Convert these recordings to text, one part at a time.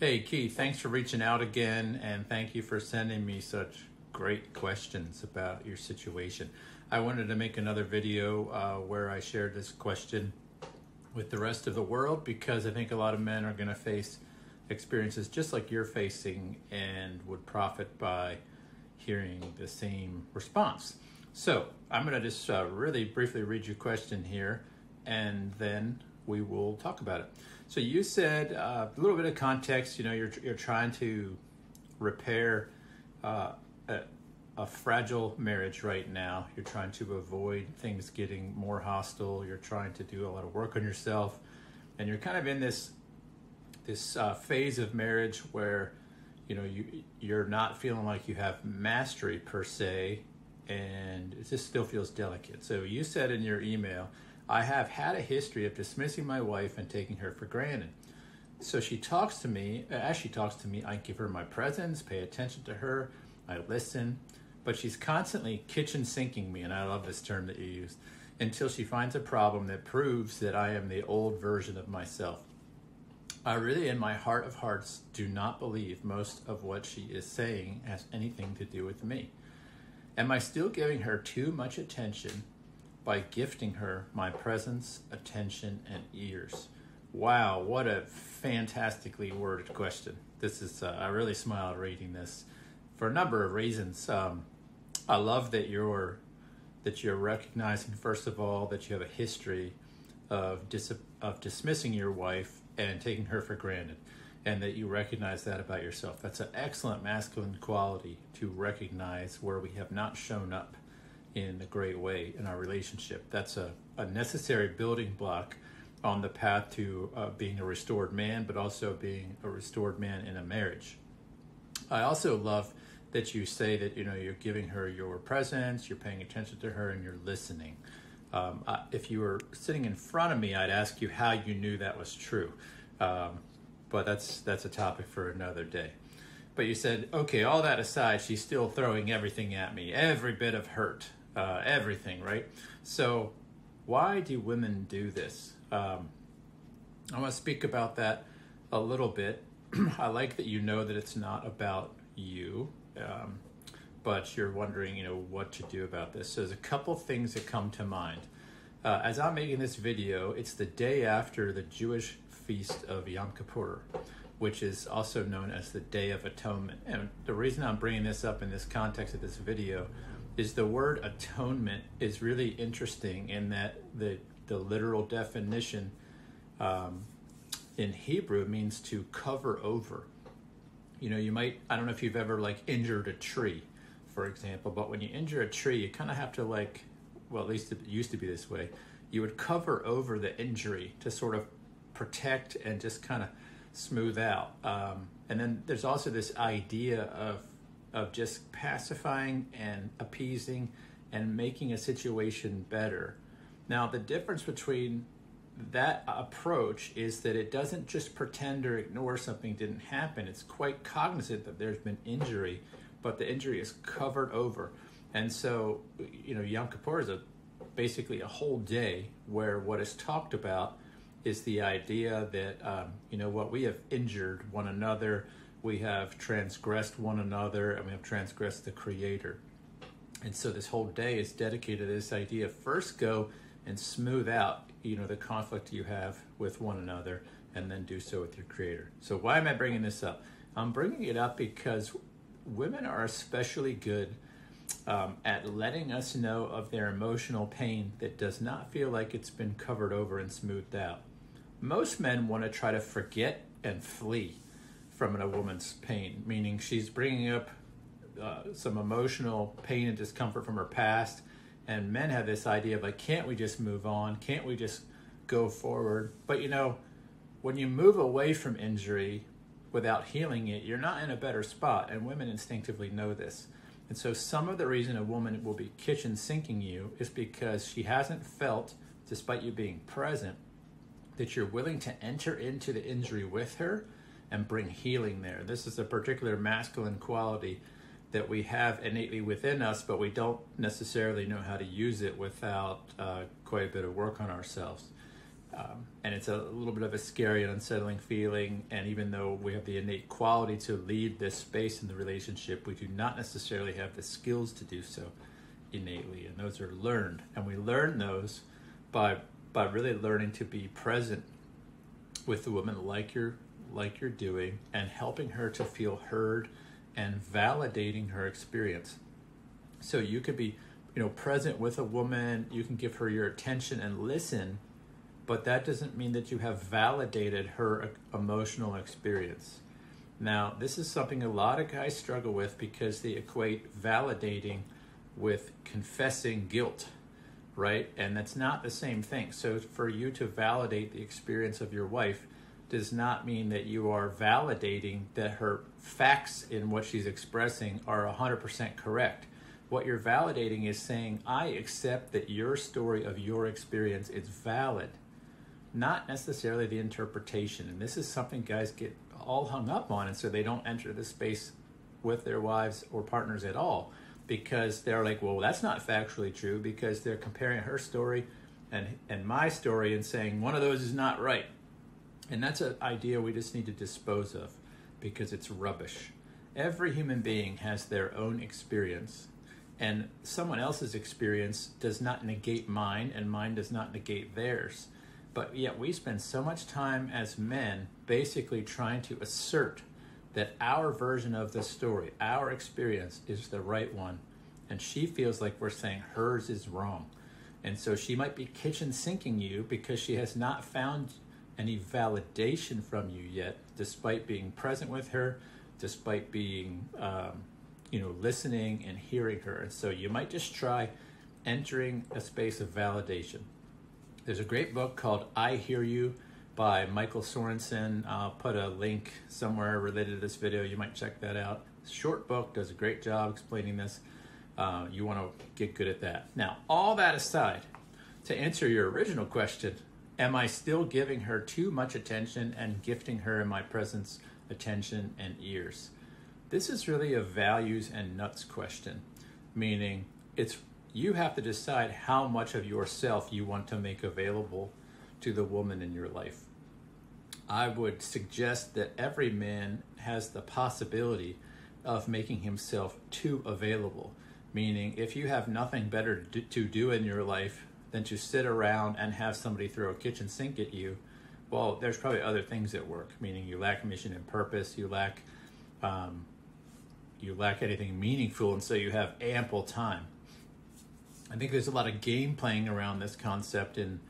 Hey, Keith, thanks for reaching out again, and thank you for sending me such great questions about your situation. I wanted to make another video where I shared this question with the rest of the world, because I think a lot of men are going to face experiences just like you're facing and would profit by hearing the same response. So I'm going to just really briefly read your question here, and then we will talk about it. So you said a little bit of context. You know, you're trying to repair a fragile marriage right now. You're trying to avoid things getting more hostile. You're trying to do a lot of work on yourself, and you're kind of in this phase of marriage where, you know, you're not feeling like you have mastery per se, and it just still feels delicate. So you said in your email, I have had a history of dismissing my wife and taking her for granted. So she talks to me. As she talks to me, I give her my presence, pay attention to her, I listen, but she's constantly kitchen sinking me, and I love this term that you use, until she finds a problem that proves that I am the old version of myself. I really, in my heart of hearts, do not believe most of what she is saying has anything to do with me. Am I still giving her too much attention by gifting her my presence, attention, and ears? Wow, what a fantastically worded question. This is, I really smiled reading this for a number of reasons. I love that you're recognizing, first of all, that you have a history of dismissing your wife and taking her for granted, and that you recognize that about yourself. That's an excellent masculine quality, to recognize where we have not shown up in a great way in our relationship. That's a necessary building block on the path to being a restored man, but also being a restored man in a marriage. I also love that you say that, you know, you're giving her your presence, you're paying attention to her, and you're listening. If you were sitting in front of me, I'd ask you how you knew that was true. But that's a topic for another day. But you said, okay, all that aside, she's still throwing everything at me, every bit of hurt. Everything, right? So why do women do this? I want to speak about that a little bit. I like that you know that it's not about you, but you're wondering, you know, what to do about this. So there's a couple things that come to mind. As I'm making this video, it's the day after the Jewish feast of Yom Kippur, which is also known as the Day of Atonement. And the reason I'm bringing this up in this context of this video is the word atonement is really interesting, in that the literal definition in Hebrew means to cover over. You know, you might, I don't know if you've ever like injured a tree, for example, but when you injure a tree, you kind of have to like, well, at least it used to be this way, you would cover over the injury to sort of protect and just kind of smooth out. And then there's also this idea of just pacifying and appeasing and making a situation better. Now, the difference between that approach is that it doesn't just pretend or ignore something didn't happen. It's quite cognizant that there's been injury, but the injury is covered over. And so, you know, Yom Kippur is basically a whole day where what is talked about is the idea that, you know what, we have injured one another, we have transgressed one another, and we have transgressed the Creator. And so this whole day is dedicated to this idea. First, go and smooth out, you know, the conflict you have with one another, and then do so with your Creator. So why am I bringing this up? I'm bringing it up because women are especially good at letting us know of their emotional pain that does not feel like it's been covered over and smoothed out. Most men want to try to forget and flee from a woman's pain, meaning she's bringing up some emotional pain and discomfort from her past, and men have this idea of like, can't we just move on? Can't we just go forward? But you know, when you move away from injury without healing it, you're not in a better spot, and women instinctively know this. And so some of the reason a woman will be kitchen sinking you is because she hasn't felt, despite you being present, that you're willing to enter into the injury with her and bring healing there. This is a particular masculine quality that we have innately within us, but we don't necessarily know how to use it without quite a bit of work on ourselves. And it's a little bit of a scary and unsettling feeling. And even though we have the innate quality to lead this space in the relationship, we do not necessarily have the skills to do so innately. And those are learned. And we learn those by really learning to be present with the woman like you're doing, and helping her to feel heard and validating her experience. So you could be, present with a woman, you can give her your attention and listen, but that doesn't mean that you have validated her emotional experience. Now, this is something a lot of guys struggle with because they equate validating with confessing guilt, right? And that's not the same thing. So for you to validate the experience of your wife does not mean that you are validating that her facts in what she's expressing are 100% correct. What you're validating is saying, I accept that your story of your experience is valid, not necessarily the interpretation. And this is something guys get all hung up on, and so they don't enter the space with their wives or partners at all, because they're like, well, that's not factually true, because they're comparing her story and my story and saying one of those is not right. And that's an idea we just need to dispose of, because it's rubbish. Every human being has their own experience, and someone else's experience does not negate mine, and mine does not negate theirs. But yet we spend so much time as men basically trying to assert that our version of the story, our experience, is the right one. And she feels like we're saying hers is wrong. And so she might be kitchen sinking you because she has not found any validation from you yet, despite being present with her, despite being, listening and hearing her. And so you might just try entering a space of validation. There's a great book called I Hear You by Michael Sorensen. I'll put a link somewhere related to this video. You might check that out. Short book, does a great job explaining this. You want to get good at that. Now, all that aside, to answer your original question, am I still giving her too much attention and gifting her in my presence, attention, and ears? This is really a values and nuts question, meaning it's you have to decide how much of yourself you want to make available to the woman in your life. I would suggest that every man has the possibility of making himself too available, meaning if you have nothing better to do in your life than to sit around and have somebody throw a kitchen sink at you, well, there's probably other things at work, meaning you lack mission and purpose, you lack anything meaningful, and so you have ample time. I think there's a lot of game playing around this concept in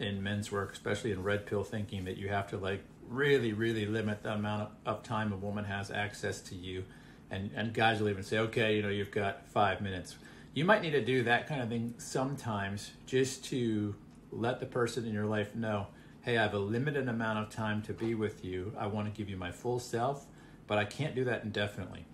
men's work, especially in red pill thinking, that you have to really limit the amount of time a woman has access to you. And guys will even say, okay, you've got 5 minutes. You might need to do that kind of thing sometimes just to let the person in your life know, hey, I have a limited amount of time to be with you. I want to give you my full self, but I can't do that indefinitely.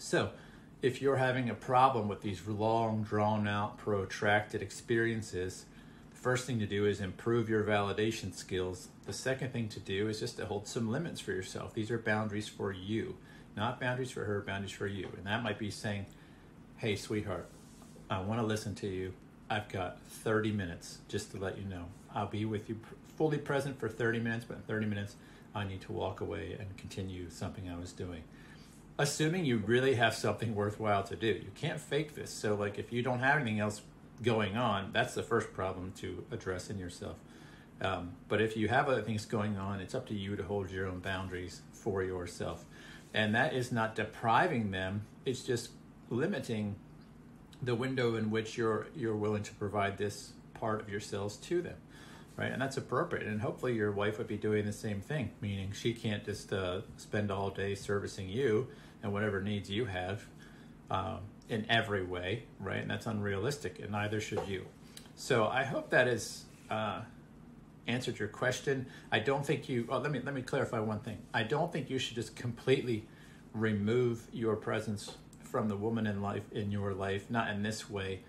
So if you're having a problem with these long, drawn-out, protracted experiences, the first thing to do is improve your validation skills. The second thing to do is just to hold some limits for yourself. These are boundaries for you, not boundaries for her, boundaries for you. And that might be saying, hey, sweetheart, I want to listen to you. I've got 30 minutes just to let you know. I'll be with you fully present for 30 minutes, but in 30 minutes, I need to walk away and continue something I was doing. Assuming you really have something worthwhile to do. You can't fake this. So if you don't have anything else going on, that's the first problem to address in yourself. But if you have other things going on, it's up to you to hold your own boundaries for yourself. And that is not depriving them. It's just limiting the window in which you're willing to provide this part of yourselves to them, right? And that's appropriate. And hopefully your wife would be doing the same thing, meaning she can't just spend all day servicing you and whatever needs you have in every way, right? And that's unrealistic, and neither should you. So I hope that has answered your question. I don't think you, let me clarify one thing. I don't think you should just completely remove your presence from the woman in your life, not in this way,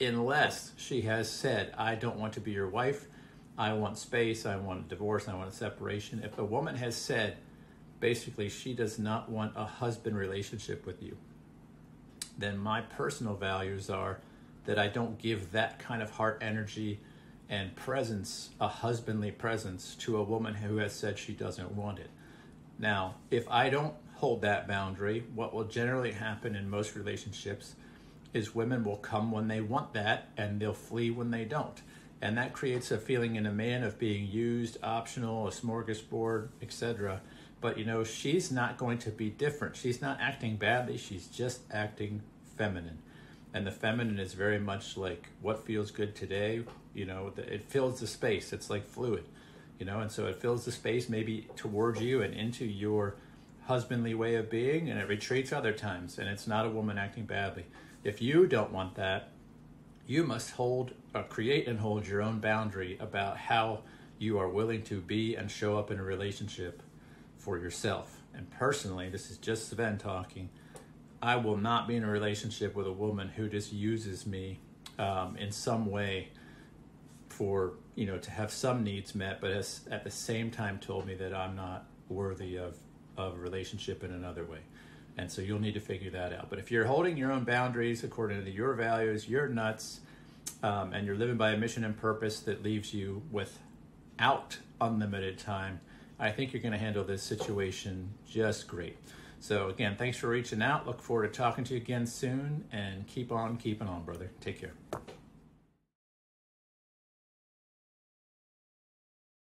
unless she has said, I don't want to be your wife, I want space, I want a divorce, I want a separation. If a woman has said, basically, she does not want a husband relationship with you, then my personal values are that I don't give that kind of heart energy and presence, a husbandly presence to a woman who has said she doesn't want it. Now, if I don't hold that boundary, what will generally happen in most relationships is women will come when they want that and they'll flee when they don't. And that creates a feeling in a man of being used, optional, a smorgasbord, etc. But you know, she's not going to be different. She's not acting badly, she's just acting feminine. And the feminine is very much like what feels good today, you know, it fills the space, it's like fluid, you know, and so it fills the space maybe towards you and into your husbandly way of being, and it retreats other times, and it's not a woman acting badly. If you don't want that, you must hold or create and hold your own boundary about how you are willing to be and show up in a relationship for yourself. And personally, this is just Sven talking, I will not be in a relationship with a woman who just uses me in some way for, you know, to have some needs met, but has at the same time told me that I'm not worthy of a relationship in another way. And so you'll need to figure that out. But if you're holding your own boundaries according to your values, your nuts, and you're living by a mission and purpose that leaves you without unlimited time, I think you're going to handle this situation just great. So again, thanks for reaching out. Look forward to talking to you again soon, and keep on keeping on, brother. Take care.